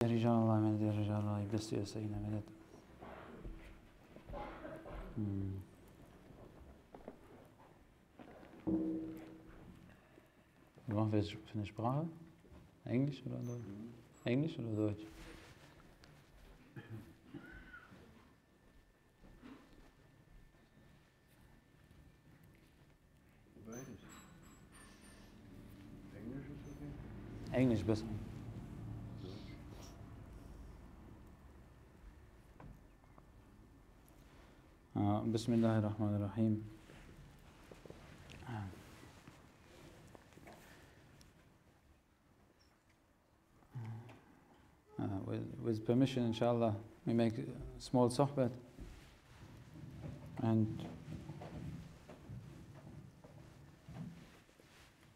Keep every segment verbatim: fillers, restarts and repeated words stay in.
Hmm. Was machen wir für eine Sprache? Englisch oder Deutsch? Englisch oder Deutsch? Beides. Englisch ist okay. Englisch besser. Bismillahirrahmanirrahim. Uh, with, with permission, inshallah, we make a small sohbat and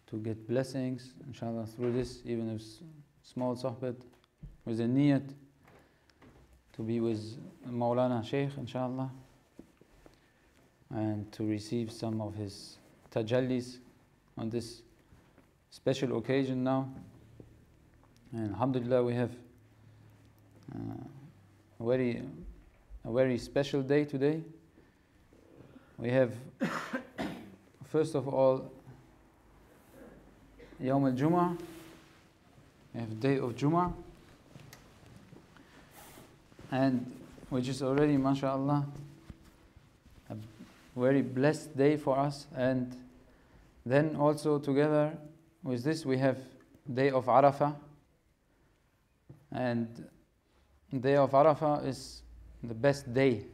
to get blessings, inshallah, through this, even if small sohbat, with a niyat to be with Mawlana Shaykh, inshallah, and to receive some of his tajallis on this special occasion now. And alhamdulillah, we have uh, a very a very special day today. We have first of all Yawm al Jum'a. We have day of Juma, and which is already, mashallah, very blessed day for us. And then also together with this we have day of Arafah, and day of Arafah is the best day,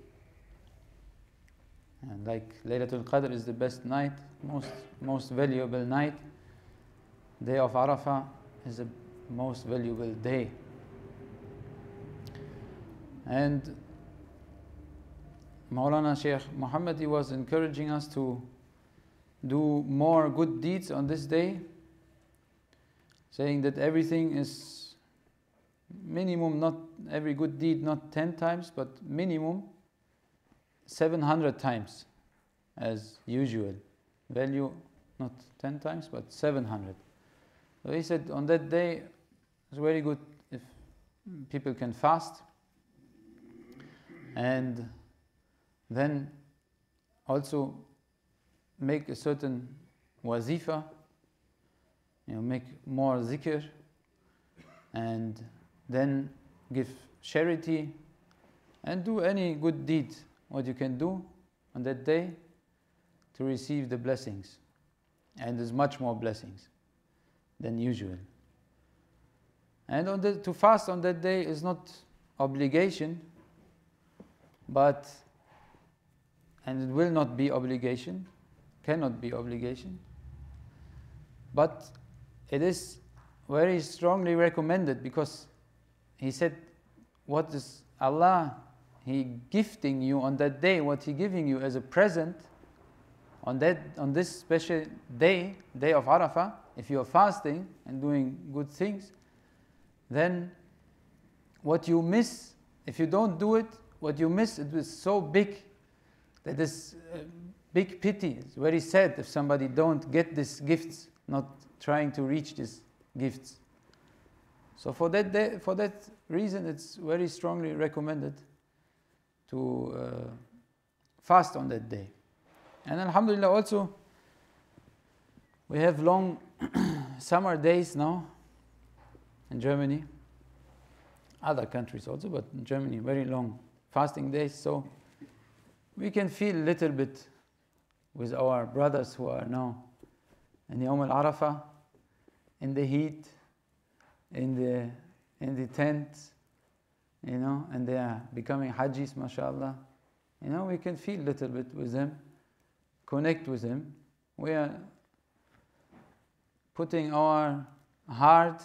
and like Laylatul Qadr is the best night, most most valuable night, day of Arafah is the most valuable day. And Mawlana Shaykh Muhammad, he was encouraging us to do more good deeds on this day, saying that everything is minimum, not every good deed, not ten times, but minimum seven hundred times as usual. Value not ten times, but seven hundred. So he said on that day, it's very good if people can fast, and then also make a certain wazifa, you know, make more zikr, and then give charity, and do any good deed, what you can do on that day to receive the blessings. And there's much more blessings than usual. And on the, to fast on that day is not obligation, but and it will not be obligation, cannot be obligation, but it is very strongly recommended, because he said, what is Allah, he gifting you on that day, what he giving you as a present on that, on this special day, day of Arafah, if you are fasting and doing good things, then what you miss, if you don't do it, what you miss, it is so big. That is a big pity. It's very sad if somebody don't get these gifts, not trying to reach these gifts. So for that day, for that reason, it's very strongly recommended to uh, fast on that day. And alhamdulillah, also we have long summer days now in Germany, other countries also, but in Germany very long fasting days. So we can feel a little bit with our brothers who are now in Yawm al-Arafah, in the heat, in the in the tent, you know, and they are becoming hajjis, mashallah. You know, we can feel a little bit with them, connect with them. We are putting our heart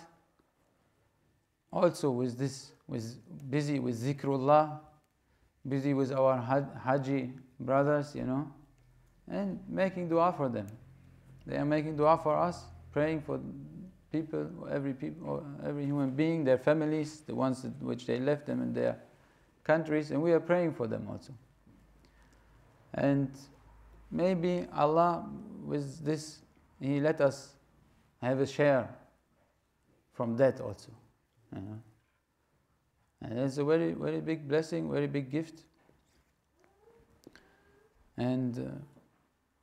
also with this, with busy with Dhikrullah, busy with our Haji brothers, you know, and making dua for them. They are making dua for us, praying for people, every people, every human being, their families, the ones that, which they left them in their countries, and we are praying for them also. And maybe Allah, with this, He let us have a share from that also, you know. And that's a very, very big blessing, very big gift. And uh,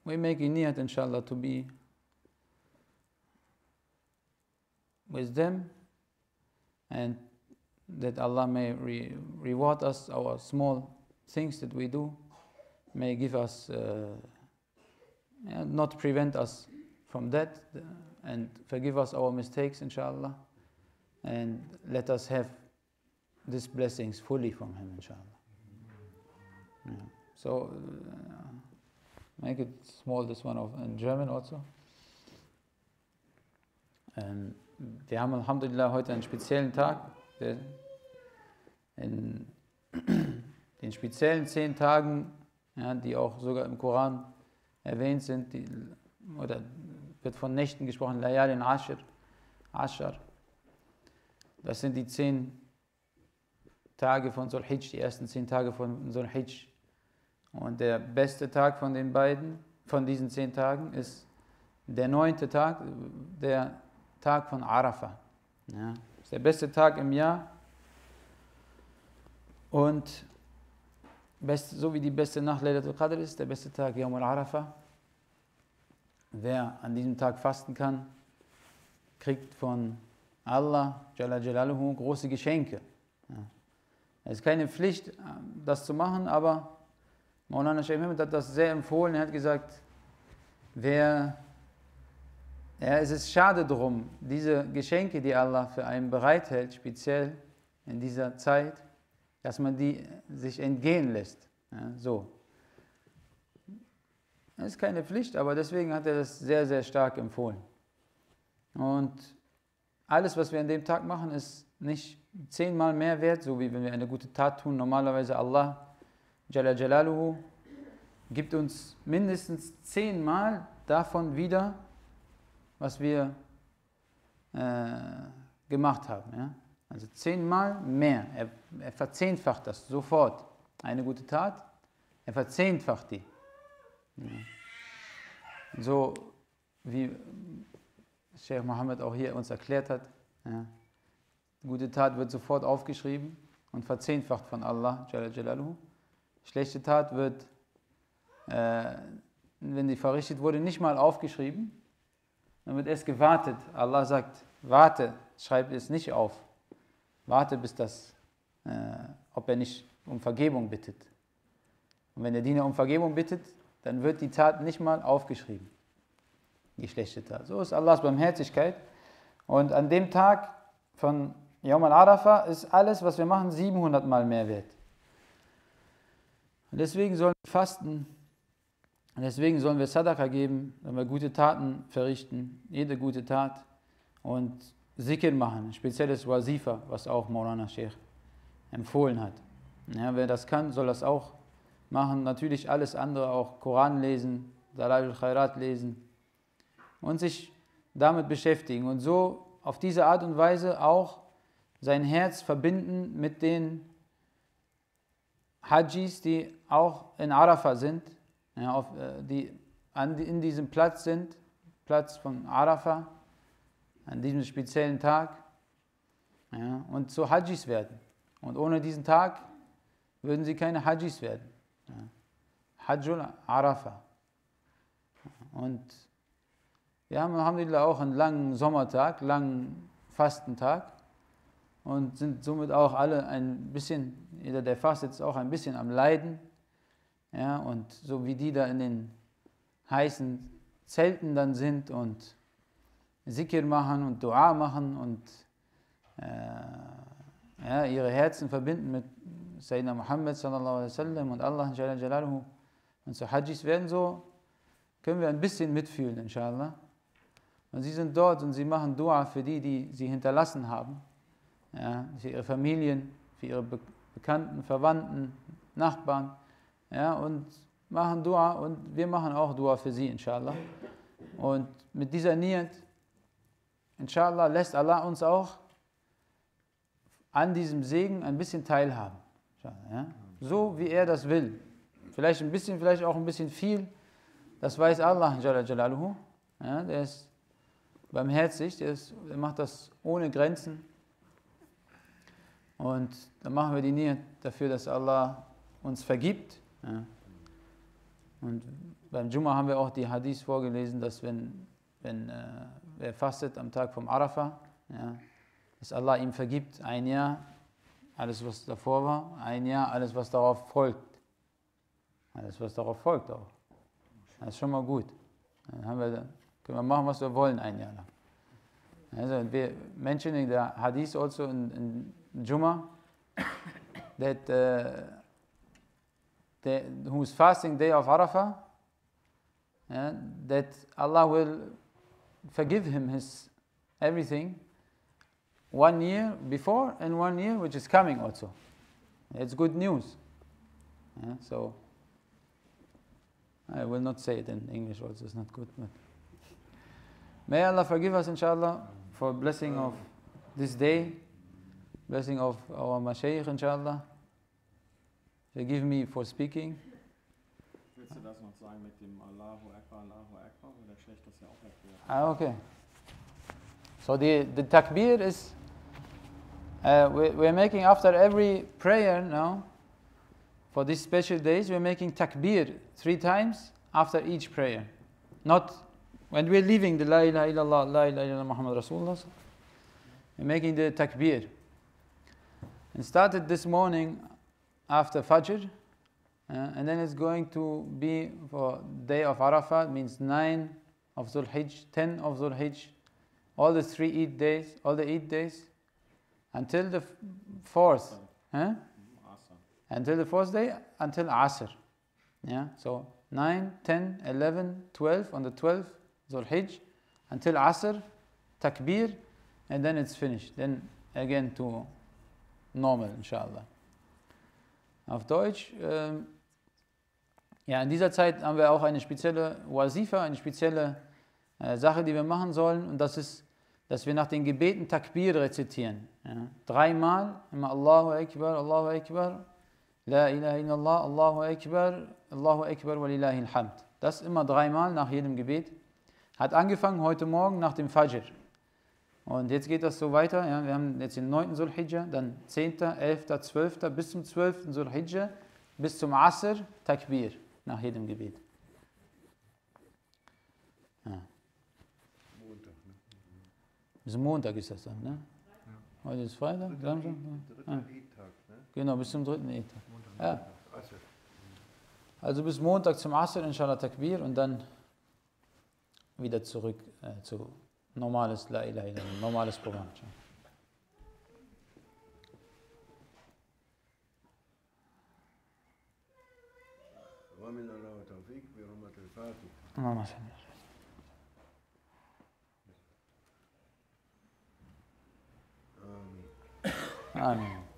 we make niyat, inshallah, to be with them, and that Allah may re reward us our small things that we do, may give us, uh, not prevent us from that, and forgive us our mistakes, inshallah, and let us have these blessings fully from Him, inshallah. Yeah. So, uh, make it small, this one of, in German also. And wir haben, alhamdulillah, heute einen speziellen Tag. In den speziellen zehn Tagen, ja, die auch sogar im Koran erwähnt sind, die, oder wird von Nächten gesprochen, Layal in Ashir, Ashar. Das sind die zehn Tage von Dhul Hijjah, die ersten zehn Tage von Dhul Hijjah. Und der beste Tag von den beiden, von diesen zehn Tagen, ist der neunte Tag, der Tag von Arafah. Ja, ist der beste Tag im Jahr und best, so wie die beste Nacht Laylatul Qadr ist, der beste Tag Yawm al-Arafah. Wer an diesem Tag fasten kann, kriegt von Allah Jalla Jalaluhu große Geschenke. Ja. Es ist keine Pflicht, das zu machen, aber Mawlana Shaykh Muhammad hat das sehr empfohlen. Er hat gesagt, wer, ja, es ist schade drum, diese Geschenke, die Allah für einen bereithält, speziell in dieser Zeit, dass man die sich entgehen lässt. Ja, so. Das ist keine Pflicht, aber deswegen hat er das sehr, sehr stark empfohlen. Und alles, was wir an dem Tag machen, ist nicht zehnmal mehr wert, so wie wenn wir eine gute Tat tun. Normalerweise Allah Jalla Jalaluhu gibt uns mindestens zehnmal davon wieder, was wir äh, gemacht haben. Ja? Also zehnmal mehr. Er, er verzehnfacht das sofort. Eine gute Tat, er verzehnfacht die. Ja. So wie Shaykh Muhammad auch hier uns erklärt hat, ja, die gute Tat wird sofort aufgeschrieben und verzehnfacht von Allah Jalla Jalaluhu. Schlechte Tat wird, äh, wenn die verrichtet wurde, nicht mal aufgeschrieben. Dann wird erst gewartet. Allah sagt, warte, schreibt es nicht auf. Warte, bis das, äh, ob er nicht um Vergebung bittet. Und wenn der Diener um Vergebung bittet, dann wird die Tat nicht mal aufgeschrieben. Die schlechte Tat. So ist Allahs Barmherzigkeit. Und an dem Tag von Yawm al-Arafah ist alles, was wir machen, siebenhundert Mal mehr wert. Und deswegen sollen wir fasten, und deswegen sollen wir Sadaqa geben, sollen wir gute Taten verrichten, jede gute Tat, und Zikr machen, ein spezielles Wazifa, was auch Mawlana Shaykh empfohlen hat. Ja, wer das kann, soll das auch machen. Natürlich alles andere, auch Koran lesen, Dalal al-Khairat lesen und sich damit beschäftigen. Und so auf diese Art und Weise auch sein Herz verbinden mit den Hajjis, die auch in Arafah sind, ja, auf, die an, in diesem Platz sind, Platz von Arafah, an diesem speziellen Tag, ja, und zu Hajjis werden. Und ohne diesen Tag würden sie keine Hajjis werden. Ja. Hajjul Arafah. Und wir haben, alhamdulillah, auch einen langen Sommertag, langen Fastentag. Und sind somit auch alle ein bisschen, jeder der fastet, ist auch ein bisschen am Leiden. Ja, und so wie die da in den heißen Zelten dann sind und Zikr machen und Dua machen und äh, ja, ihre Herzen verbinden mit Sayyidina Muhammad sallallahu alaihi wasallam und Allah Jalla Jalaluhu und zu Hajjis werden, so können wir ein bisschen mitfühlen, inshallah. Und sie sind dort und sie machen Dua für die, die sie hinterlassen haben. Ja, für ihre Familien, für ihre Bekannten, Verwandten, Nachbarn, ja, und machen Dua, und wir machen auch Dua für sie, inshallah. Und mit dieser Niyat, inshallah, lässt Allah uns auch an diesem Segen ein bisschen teilhaben, ja? So wie er das will. Vielleicht ein bisschen, vielleicht auch ein bisschen viel, das weiß Allah Jalla Jalaluhu, ja, der ist barmherzig, der, ist, der macht das ohne Grenzen. Und dann machen wir die Niyat dafür, dass Allah uns vergibt. Ja. Und beim Juma haben wir auch die Hadith vorgelesen, dass wenn, wenn äh, wer fastet am Tag vom Arafah, ja, dass Allah ihm vergibt ein Jahr, alles was davor war, ein Jahr, alles was darauf folgt. Alles was darauf folgt auch. Das ist schon mal gut. Dann haben wir, können wir machen, was wir wollen ein Jahr lang. Also wir mentioning the Hadith also in, in Juma, that uh, the, who is fasting day of Arafah, yeah, that Allah will forgive him his everything one year before and one year which is coming also. It's good news. Yeah, so I will not say it in English also, it's not good. But may Allah forgive us, inshallah, for blessing of this day, blessing of our Mashaykh, inshallah. Forgive me for speaking. Willst du das noch sagen mit dem Allahu Akbar, Allahu Akbar, oder schlecht das ja auch erklärt? Ah, okay. So the, the takbir is, uh, we, we're making after every prayer now, for these special days, we're making takbir three times after each prayer. Not when we're leaving the La ilaha illallah, La ilaha illallah Muhammad Rasulullah, we're making the takbir. And started this morning after Fajr, uh, and then it's going to be for day of Arafah, means nine of Dhul Hijjah, ten of Dhul Hijjah, all the three Eid days, all the Eid days, until the fourth, huh? Until the fourth day, until Asr. Yeah, so nine, ten, eleven, twelve, on the twelfth, Dhul Hijjah, until Asr, Takbir, and then it's finished. Then again to normal, inshallah. Auf Deutsch, ähm, ja, in dieser Zeit haben wir auch eine spezielle Wazifa, eine spezielle äh, Sache, die wir machen sollen, und das ist, dass wir nach den Gebeten Takbir rezitieren. Ja. Dreimal, immer Allahu Akbar, Allahu Akbar, La ilaha illallah, Allahu Akbar, Allahu Akbar wa lillahi alhamd. Das immer dreimal nach jedem Gebet. Hat angefangen heute Morgen nach dem Fajr. Und jetzt geht das so weiter. Ja, wir haben jetzt den neunten Dhul Hijjah, dann zehnten, elften, zwölften bis zum zwölften Dhul Hijjah, bis zum Asr, Takbir nach jedem Gebet. Ja. Montag, ne? Bis Montag ist das dann, ne? Ja. Heute ist Freitag, Samstag. Ja. Ja. Genau, bis zum dritten Eid-Tag. Ja. Also bis Montag zum Asr, inshallah Takbir, und dann wieder zurück äh, zu normales La ilaha illallah, normales Programm. Amen. Amen.